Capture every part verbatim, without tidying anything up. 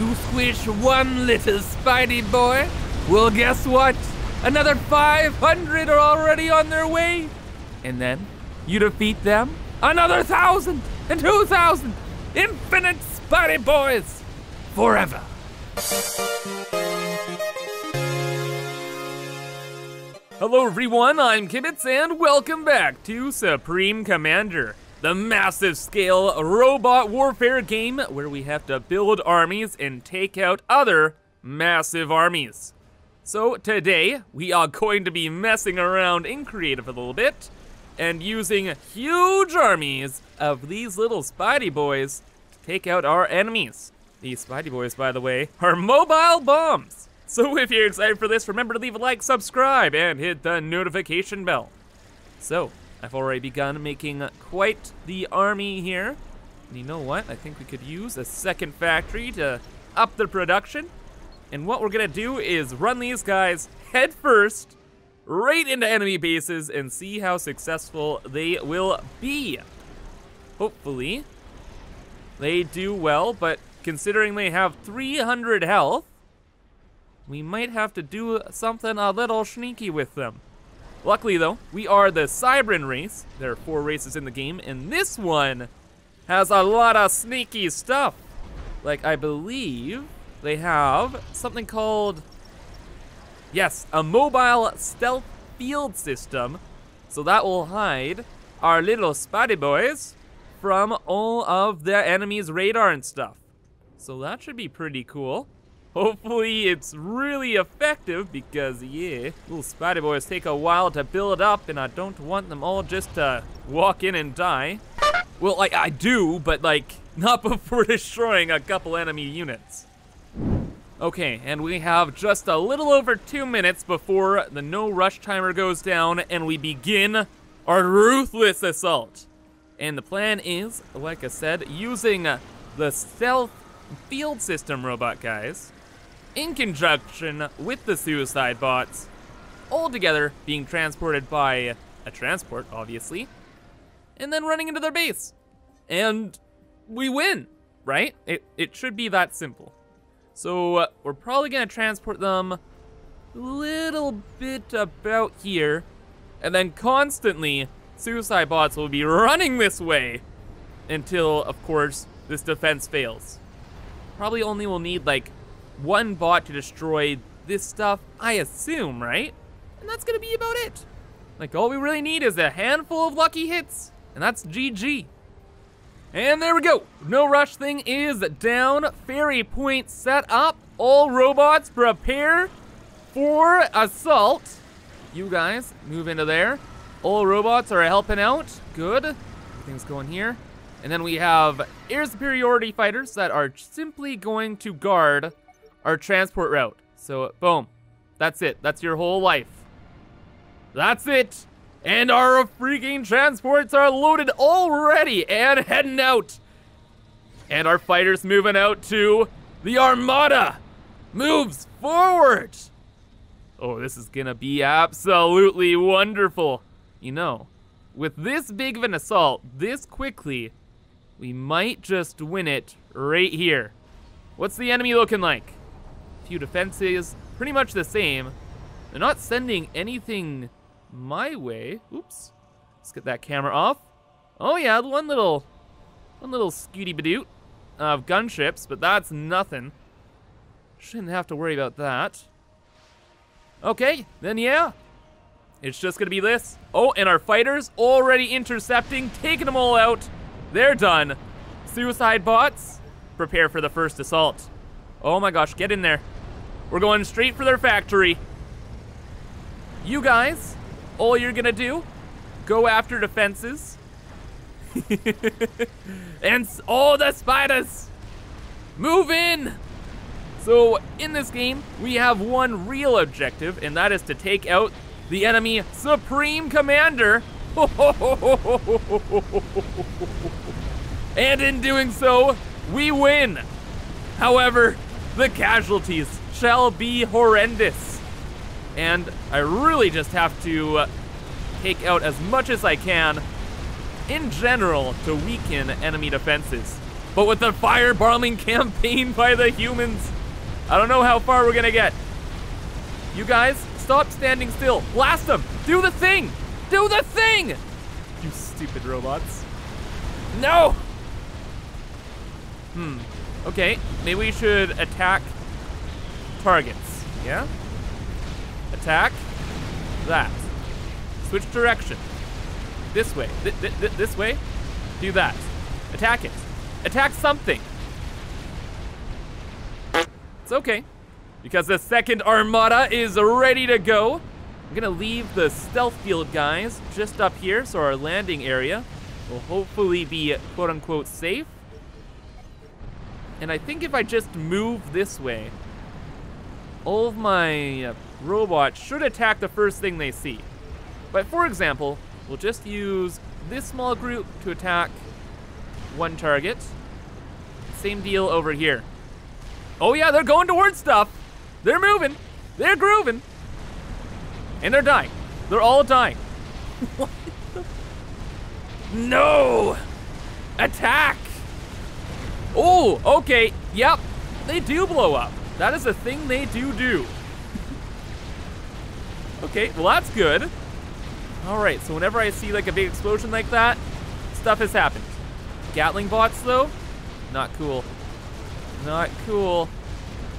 You squish one little Spidey boy? Well, guess what? Another five hundred are already on their way. And then you defeat them. Another thousand and two thousand. Infinite Spidey boys. Forever. Hello everyone, I'm ImKibitz and welcome back to Supreme Commander, the massive scale robot warfare game where we have to build armies and take out other massive armies. So today we are going to be messing around in creative a little bit and using huge armies of these little Spidey boys to take out our enemies. These Spidey boys, by the way, are mobile bombs. So if you're excited for this, remember to leave a like, subscribe, and hit the notification bell. So, I've already begun making quite the army here. And you know what? I think we could use a second factory to up the production. And what we're gonna do is run these guys head first, right into enemy bases, and see how successful they will be. Hopefully, they do well, but considering they have three hundred health, we might have to do something a little sneaky with them. Luckily though, we are the Cybran race. There are four races in the game, and this one has a lot of sneaky stuff. Like, I believe they have something called, yes, a mobile stealth field system. So that will hide our little Spidey boys from all of the enemy's radar and stuff. So that should be pretty cool. Hopefully it's really effective because, yeah, little Spidey boys take a while to build up and I don't want them all just to walk in and die. Well, like, I do, but like, not before destroying a couple enemy units. Okay, and we have just a little over two minutes before the no rush timer goes down and we begin our ruthless assault. And the plan is, like I said, using the stealth field system robot guys, in conjunction with the suicide bots, all together being transported by a transport, obviously, and then running into their base. And we win, right? It, it should be that simple. So uh, we're probably gonna transport them a little bit about here, and then constantly suicide bots will be running this way until, of course, this defense fails. Probably only will need like one bot to destroy this stuff, I assume, right? And that's gonna be about it. Like, all we really need is a handful of lucky hits, and that's G G. And there we go. No rush thing is down. Ferry point set up. All robots prepare for assault. You guys move into there. All robots are helping out. Good. Everything's going here. And then we have air superiority fighters that are simply going to guard our transport route. So, boom. That's it. That's your whole life. That's it. And our freaking transports are loaded already and heading out. And our fighters moving out to the Armada. Moves forward. Oh, this is going to be absolutely wonderful. You know, with this big of an assault, this quickly, we might just win it right here. What's the enemy looking like? A few defenses, pretty much the same. They're not sending anything my way. Oops. Let's get that camera off. Oh yeah, one little, one little skooty-badoot of gunships, but that's nothing. Shouldn't have to worry about that. Okay, then yeah. It's just gonna be this. Oh, and our fighters already intercepting, taking them all out. They're done. Suicide bots, prepare for the first assault. Oh my gosh, get in there. We're going straight for their factory. You guys, all you're gonna do, go after defenses. And all the spiders, move in. So in this game, we have one real objective, and that is to take out the enemy Supreme Commander. And in doing so, we win. However, the casualties shall be horrendous. And I really just have to uh, take out as much as I can in general to weaken enemy defenses. But with the firebombing campaign by the humans, I don't know how far we're gonna get. You guys, stop standing still. Blast them. Do the thing. Do the thing. You stupid robots. No. Hmm. Okay. Maybe we should attack targets. Yeah? Attack. That. Switch direction. This way. Th th th this way. Do that. Attack it. Attack something. It's okay. Because the second armada is ready to go. I'm gonna leave the stealth field guys just up here, so our landing area will hopefully be quote unquote safe. And I think if I just move this way, all of my uh, robots should attack the first thing they see. But for example, we'll just use this small group to attack one target. Same deal over here. Oh yeah, they're going towards stuff. They're moving, they're grooving, and they're dying. They're all dying. What the? No! Attack! Oh, okay, yep. They do blow up. That is a thing they do do. Okay, well that's good. All right, so whenever I see like a big explosion like that, stuff has happened. Gatling bots though, not cool. Not cool.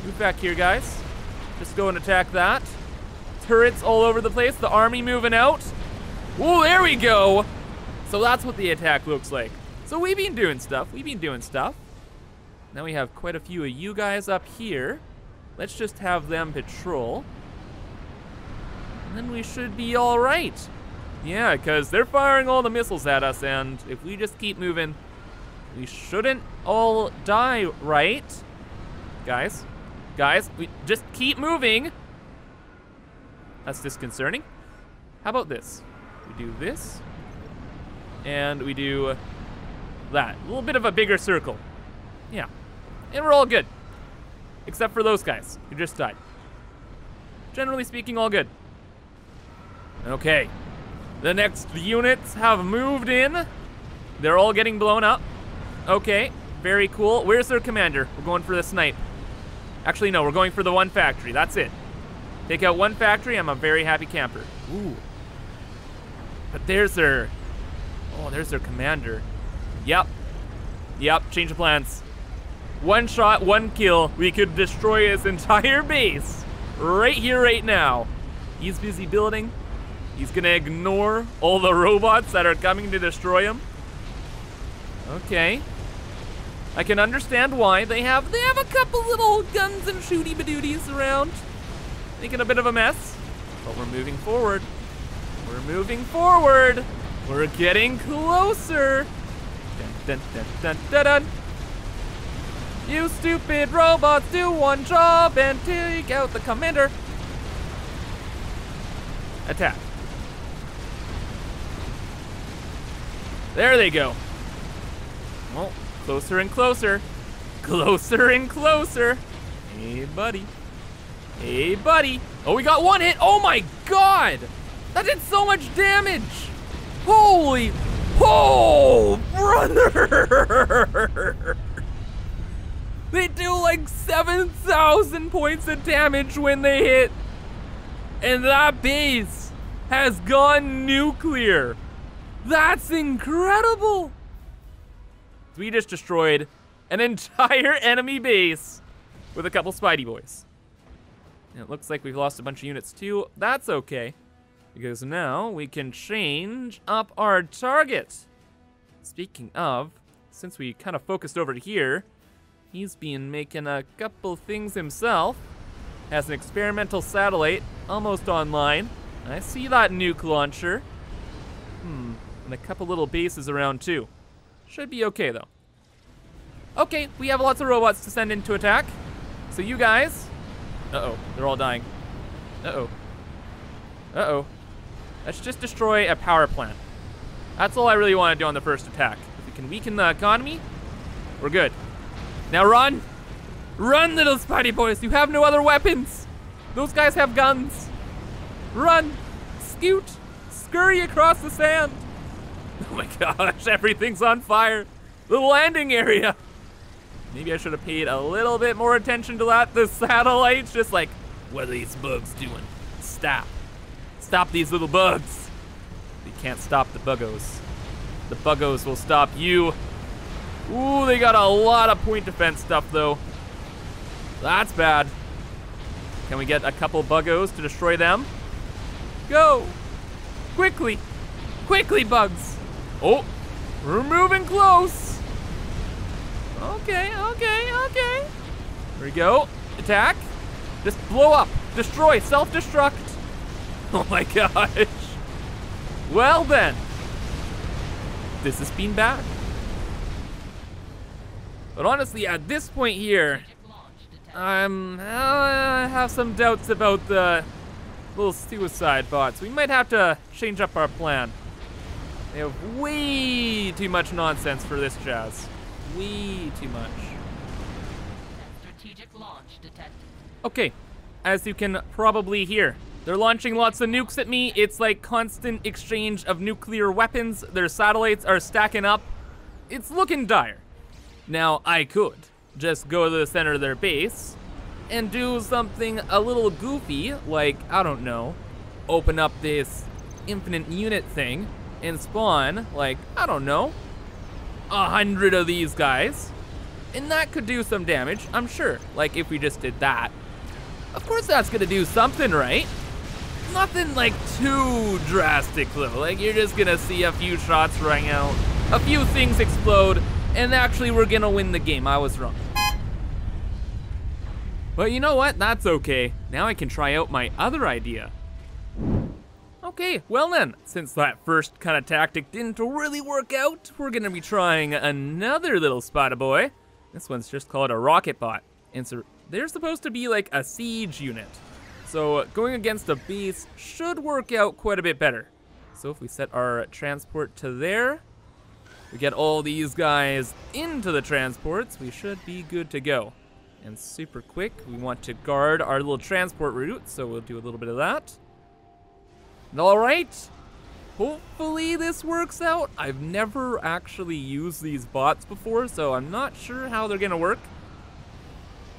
Move back here, guys. Just go and attack that. Turrets all over the place. The army moving out. Ooh, there we go. So that's what the attack looks like. So we've been doing stuff. We've been doing stuff. Now we have quite a few of you guys up here. Let's just have them patrol. And then we should be all right. Yeah, because they're firing all the missiles at us, and if we just keep moving, we shouldn't all die, right? Guys, guys, we just keep moving. That's disconcerting. How about this? We do this, and we do that. A little bit of a bigger circle. Yeah, and we're all good. Except for those guys who just died. Generally speaking, all good. Okay, the next units have moved in. They're all getting blown up. Okay, very cool. Where's their commander? We're going for the snipe. Actually, no, we're going for the one factory. That's it. Take out one factory, I'm a very happy camper. Ooh. But there's their... Oh, there's their commander. Yep. Yep, change of plans. One shot, one kill. We could destroy his entire base. Right here, right now. He's busy building. He's gonna ignore all the robots that are coming to destroy him. Okay. I can understand why. They have they have a couple little guns and shooty-badooties around. Making a bit of a mess. But we're moving forward. We're moving forward. We're getting closer. Dun, dun, dun, dun, dun, dun. You stupid robots, do one job and take out the commander. Attack. There they go. Well, closer and closer. Closer and closer. Hey, buddy. Hey, buddy. Oh, we got one hit. Oh, my God. That did so much damage. Holy. Oh, brother. They do like seven thousand points of damage when they hit. And that base has gone nuclear. That's incredible. We just destroyed an entire enemy base with a couple Spidey boys. And it looks like we've lost a bunch of units too. That's okay, because now we can change up our target. Speaking of, since we kind of focused over to here, he's been making a couple things himself. Has an experimental satellite almost online. I see that nuke launcher. Hmm, and a couple little bases around too. Should be okay, though. Okay, we have lots of robots to send in to attack. So you guys... Uh-oh, they're all dying. Uh-oh. Uh-oh. Let's just destroy a power plant. That's all I really want to do on the first attack. If we can weaken the economy, we're good. Now run! Run, little Spidey boys! You have no other weapons! Those guys have guns! Run! Scoot! Scurry across the sand! Oh my gosh, everything's on fire. The landing area Maybe I should have paid a little bit more attention to that. The satellites, just like, what are these bugs doing? Stop. Stop these little bugs. You can't stop the buggos. The buggos will stop you. Ooh, they got a lot of point defense stuff, though. That's bad. Can we get a couple buggos to destroy them? Go. Quickly. Quickly, bugs. Oh, we're moving close. Okay, okay, okay. Here we go. Attack. Just blow up. Destroy. Self-destruct. Oh, my gosh. Well, then. This has been bad. But honestly, at this point here, I'm, I have some doubts about the little suicide bots. We might have to change up our plan. They have way too much nonsense for this jazz. Way too much. Strategic launch detected. Okay, as you can probably hear, they're launching lots of nukes at me. It's like constant exchange of nuclear weapons. Their satellites are stacking up. It's looking dire. Now, I could just go to the center of their base and do something a little goofy, like, I don't know, open up this infinite unit thing and spawn, like, I don't know, a hundred of these guys. And that could do some damage, I'm sure. Like, if we just did that. Of course that's gonna do something, right? Nothing like too drastic though. Like, you're just gonna see a few shots ring out, a few things explode, and actually we're gonna win the game. I was wrong. But you know what? That's okay. Now I can try out my other idea. Okay, well then, since that first kind of tactic didn't really work out, we're gonna be trying another little spotter boy. This one's just called a rocket bot. And so they're supposed to be like a siege unit. So going against a base should work out quite a bit better. So if we set our transport to there, we get all these guys into the transports, we should be good to go. And super quick, we want to guard our little transport route, so we'll do a little bit of that. And all right, hopefully this works out. I've never actually used these bots before, so I'm not sure how they're gonna work.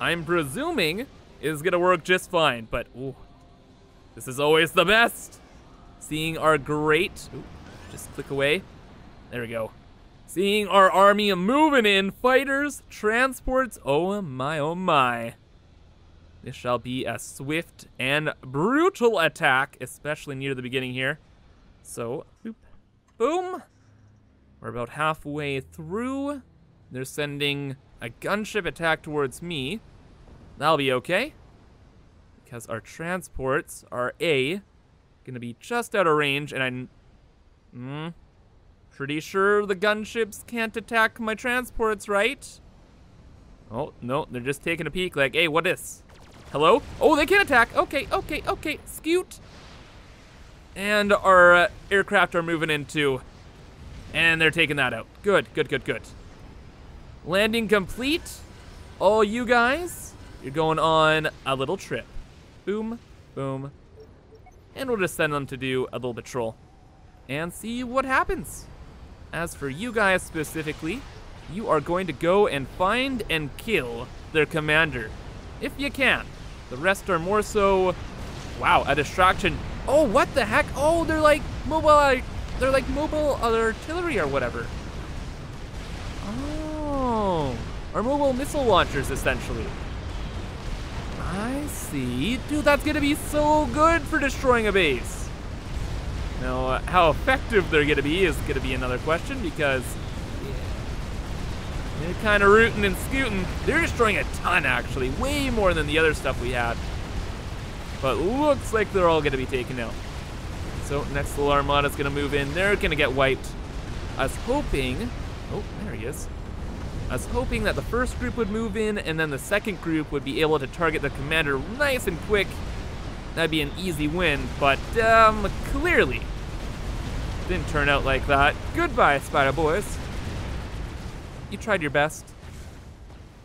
I'm presuming it's gonna work just fine, but ooh, this is always the best. Seeing our great, ooh, just click away, there we go. Seeing our army moving in, fighters, transports, oh my, oh my. This shall be a swift and brutal attack, especially near the beginning here. So, boom. We're about halfway through. They're sending a gunship attack towards me. That'll be okay, because our transports are A, gonna be just out of range, and I'm, hmm. pretty sure the gunships can't attack my transports, right? Oh, no, they're just taking a peek like, hey, what is? Hello? Oh, they can attack. Okay, okay, okay, scoot. And our uh, aircraft are moving in too. And they're taking that out. Good, good, good, good. Landing complete. All you guys, you're going on a little trip. Boom, boom. And we'll just send them to do a little patrol and see what happens. As for you guys specifically, you are going to go and find and kill their commander, if you can. The rest are more so, wow, a distraction. Oh, what the heck? Oh, they're like mobile, they're like mobile artillery or whatever. Oh, or mobile missile launchers, essentially. I see. Dude, that's gonna be so good for destroying a base. Now, uh, how effective they're gonna be is gonna be another question, because yeah, they're kind of rooting and scooting. They're destroying a ton, actually, way more than the other stuff we had. But looks like they're all gonna be taken out. So next little armada's gonna move in. They're gonna get wiped. I was hoping, oh, there he is. I was hoping that the first group would move in, and then the second group would be able to target the commander nice and quick. That'd be an easy win, but um, clearly, didn't turn out like that. Goodbye, Spider Boys. You tried your best.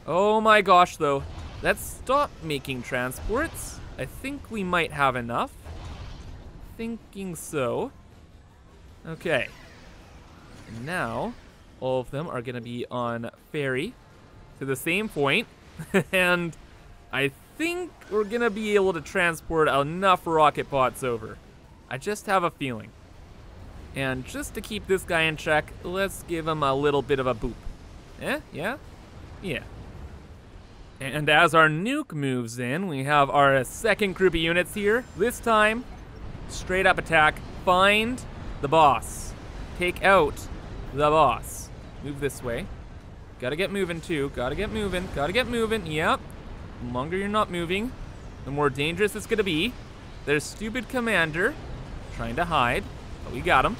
Oh my gosh, though. Let's stop making transports. I think we might have enough. Thinking so. Okay. Now, all of them are gonna be on ferry. to the same point, and I think we're gonna be able to transport enough rocket bots over. I just have a feeling. And just to keep this guy in check, let's give him a little bit of a boop. Eh? Yeah? Yeah. And as our nuke moves in, we have our second group of units here. This time, straight up attack. Find the boss. Take out the boss. Move this way. Gotta get moving too. Gotta get moving. Gotta get moving. Yep. The longer you're not moving, the more dangerous it's gonna be. There's stupid commander trying to hide, but we got him.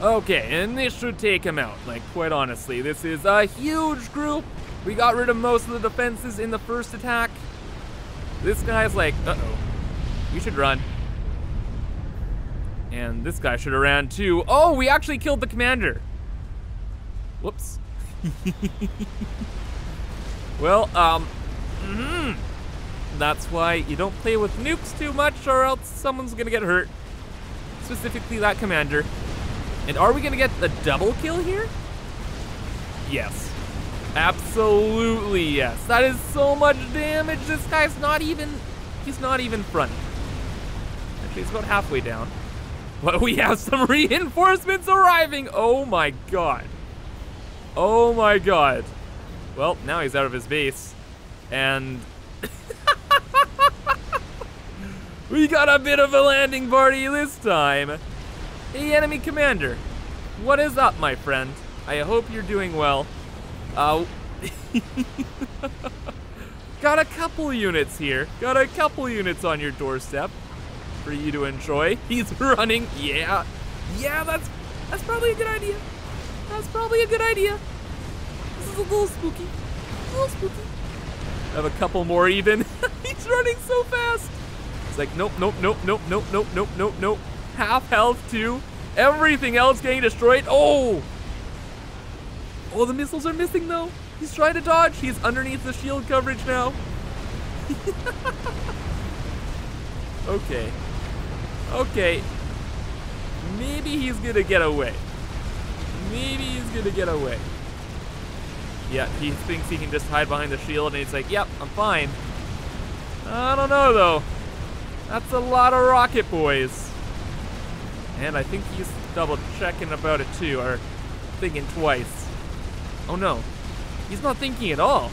Okay, and this should take him out. Like, quite honestly, this is a huge group. We got rid of most of the defenses in the first attack. This guy's like, uh-oh, we should run. And this guy should have ran too. Oh, we actually killed the commander. Whoops. Well, um, mm-hmm. That's why you don't play with nukes too much, or else someone's gonna get hurt. Specifically that commander. And are we gonna get the double kill here? Yes. Absolutely yes. That is so much damage. This guy's not even, he's not even front. Actually, he's about halfway down. But we have some reinforcements arriving. Oh my god. Oh my god. Well, now he's out of his base. And we got a bit of a landing party this time. Hey, enemy commander. What is up, my friend? I hope you're doing well. Uh, got a couple units here. Got a couple units on your doorstep for you to enjoy. He's running. Yeah, yeah. That's that's probably a good idea. That's probably a good idea. This is a little spooky. A little spooky. I have a couple more even. He's running so fast. It's like nope, nope, nope, nope, nope, nope, nope, nope, nope. Half health too. Everything else getting destroyed. Oh. Oh, the missiles are missing though. He's trying to dodge. He's underneath the shield coverage now. Okay. Okay. Maybe he's gonna get away. Maybe he's gonna get away. Yeah, he thinks he can just hide behind the shield and he's like, yep, I'm fine. I don't know though. That's a lot of rocket boys. And I think he's double checking about it too, or thinking twice. Oh no, he's not thinking at all.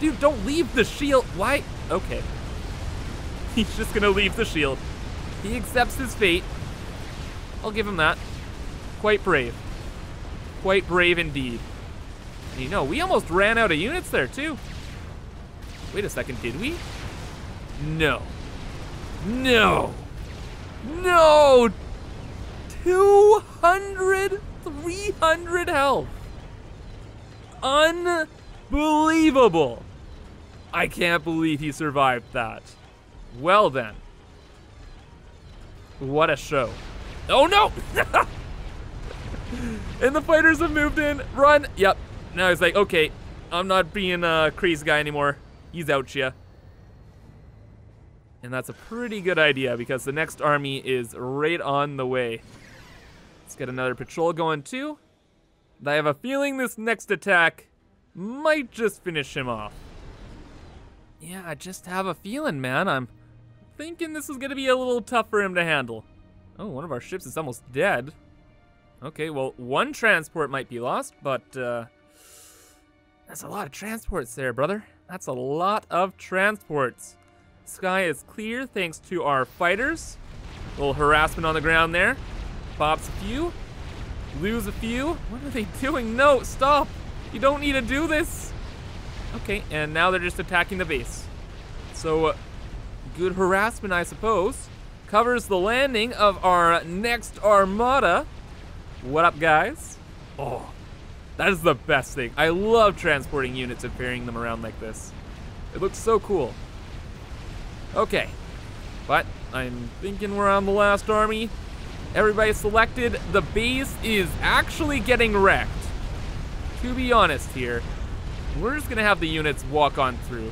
Dude, don't leave the shield. Why? Okay. He's just gonna leave the shield. He accepts his fate. I'll give him that. Quite brave. Quite brave indeed. And you know, we almost ran out of units there too. Wait a second, did we? No. No. No! two hundred, three hundred health. Unbelievable. I can't believe he survived that. Well then. What a show. Oh no! And the fighters have moved in. Run. Yep. Now he's like, okay, I'm not being a crazy guy anymore. He's out ya. And that's a pretty good idea because the next army is right on the way. Let's get another patrol going too. I have a feeling this next attack might just finish him off. Yeah, I just have a feeling, man. I'm thinking this is going to be a little tough for him to handle. Oh, one of our ships is almost dead. Okay, well, one transport might be lost, but uh, that's a lot of transports there, brother. That's a lot of transports. Sky is clear thanks to our fighters. A little harassment on the ground there. Pops a few. Lose a few. What are they doing? No, stop. You don't need to do this. Okay, and now they're just attacking the base. So, uh, good harassment, I suppose. Covers the landing of our next armada. What up, guys? Oh, that is the best thing. I love transporting units and ferrying them around like this. It looks so cool. Okay, but I'm thinking we're on the last army. Everybody selected. The base is actually getting wrecked. To be honest here, we're just gonna have the units walk on through.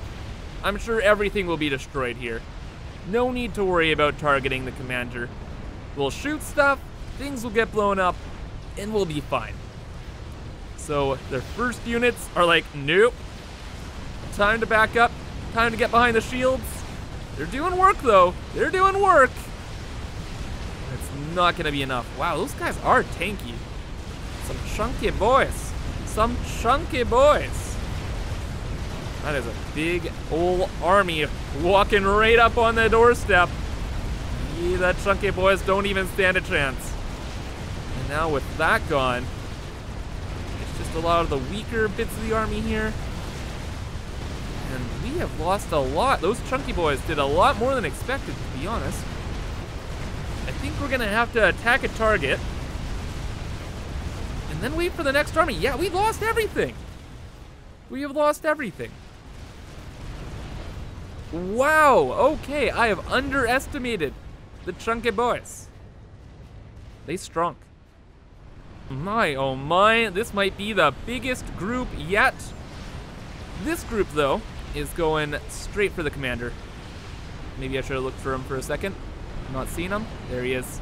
I'm sure everything will be destroyed here. No need to worry about targeting the commander. We'll shoot stuff, things will get blown up, and we'll be fine. So their first units are like, nope. Time to back up. Time to get behind the shields. They're doing work, though. They're doing work. It's not going to be enough. Wow, those guys are tanky. Some chunky boys. Some chunky boys. That is a big old army walking right up on the doorstep. Yeah, that chunky boys don't even stand a chance. And now with that gone, it's just a lot of the weaker bits of the army here. And we have lost a lot. Those chunky boys did a lot more than expected, to be honest. I think we're gonna have to attack a target and then wait for the next army. Yeah, we've lost everything. We have lost everything. Wow, okay, I have underestimated the chunky boys. They strunk. My, oh my, this might be the biggest group yet. This group, though, is going straight for the commander. Maybe I should have looked for him for a second. Not seen him. There he is.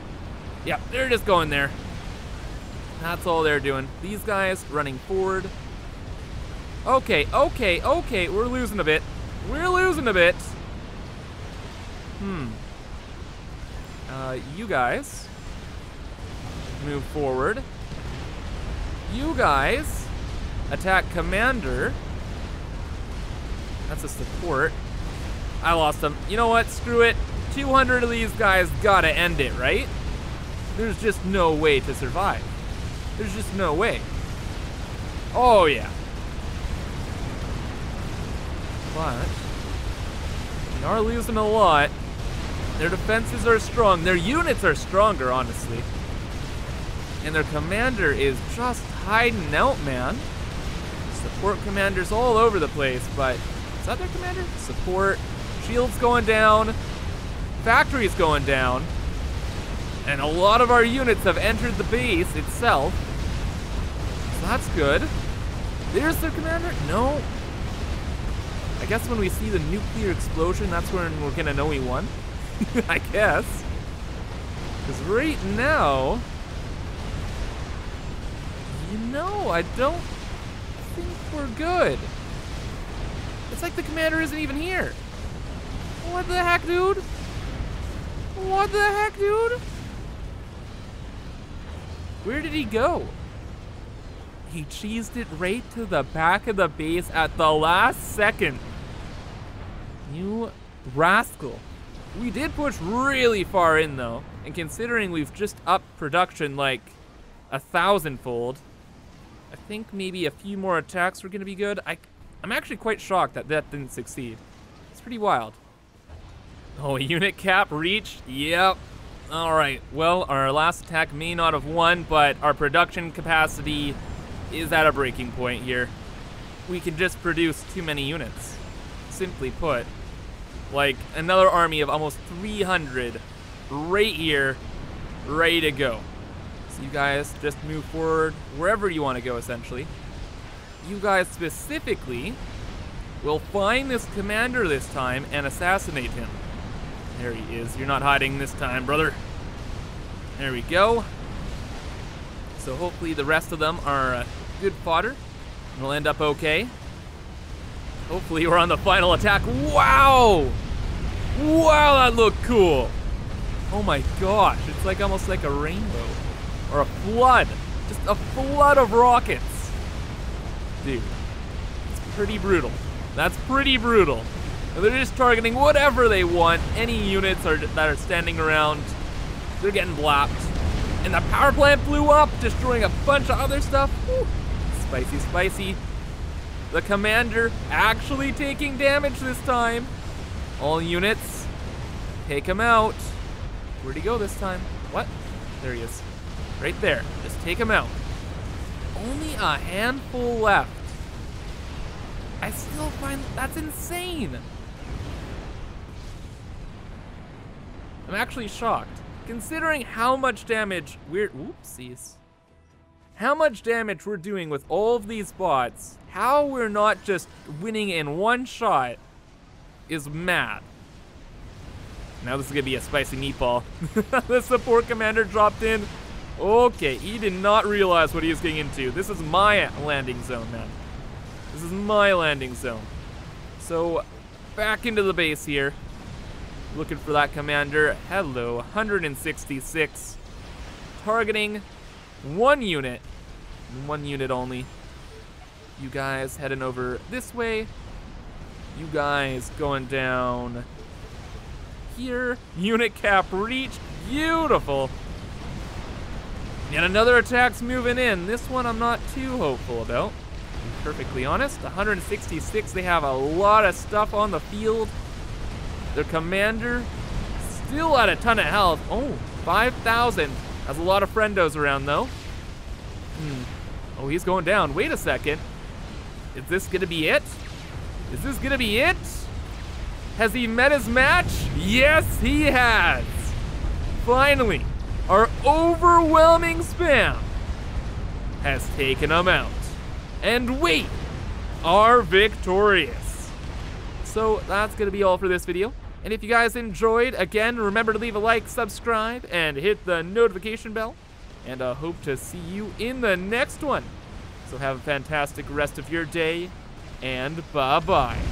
Yeah, they're just going there. That's all they're doing. These guys running forward. Okay, okay, okay, we're losing a bit. We're losing a bit. Hmm. Uh, you guys move forward. You guys attack commander. That's a support. I lost them. You know what? Screw it. two hundred of these guys gotta end it, right? There's just no way to survive. There's just no way. Oh, yeah. But they are losing a lot. Their defenses are strong. Their units are stronger, honestly. And their commander is just hiding out, man. Support commanders all over the place, but is that their commander? Support. Shields going down. Factory's going down. And a lot of our units have entered the base itself. So that's good. There's their commander? No. I guess when we see the nuclear explosion, that's when we're gonna know we won. I guess. Because right now, you know, I don't think we're good. It's like the commander isn't even here. What the heck, dude? What the heck, dude? Where did he go? He cheesed it right to the back of the base at the last second. You rascal. We did push really far in, though. And considering we've just upped production like a thousandfold, I think maybe a few more attacks were going to be good. I, I'm actually quite shocked that that didn't succeed. It's pretty wild. Oh, unit cap reached? Yep. All right, well, our last attack may not have won, but our production capacity is at a breaking point here. We can just produce too many units, simply put. Like, another army of almost three hundred right here, ready to go. So you guys just move forward wherever you want to go, essentially. You guys specifically will find this commander this time and assassinate him. There he is. You're not hiding this time, brother. There we go. So hopefully the rest of them are uh, good fodder. We'll end up okay. Hopefully we're on the final attack. Wow! Wow, that looked cool. Oh my gosh, it's like almost like a rainbow. Or a flood. Just a flood of rockets. Dude, it's pretty brutal. That's pretty brutal. They're just targeting whatever they want. Any units are, that are standing around, they're getting blocked. And the power plant blew up, destroying a bunch of other stuff. Woo. Spicy, spicy. The commander actually taking damage this time. All units, take him out. Where'd he go this time? What? There he is. Right there. Just take him out. Only a handful left. I still find that's insane. I'm actually shocked, considering how much damage we're, oopsies. How much damage we're doing with all of these bots, how we're not just winning in one shot is mad. Now this is gonna be a spicy meatball. The support commander dropped in, Okay, he did not realize what he was getting into. This is my landing zone, man. This is my landing zone. So, back into the base here. Looking for that commander. Hello, one hundred sixty-six. Targeting one unit. One unit only. You guys heading over this way. You guys going down here. Unit cap reached. Beautiful. And another attack's moving in. This one I'm not too hopeful about, to be perfectly honest. one hundred sixty-six, they have a lot of stuff on the field. Their commander still at a ton of health. Oh, five thousand. That's a lot of friendos around, though. Hmm. Oh, he's going down. Wait a second. Is this going to be it? Is this going to be it? Has he met his match? Yes, he has. Finally, our overwhelming spam has taken him out. And we are victorious. So that's going to be all for this video. And if you guys enjoyed, again, remember to leave a like, subscribe, and hit the notification bell. And I hope to see you in the next one. So have a fantastic rest of your day, and bye-bye.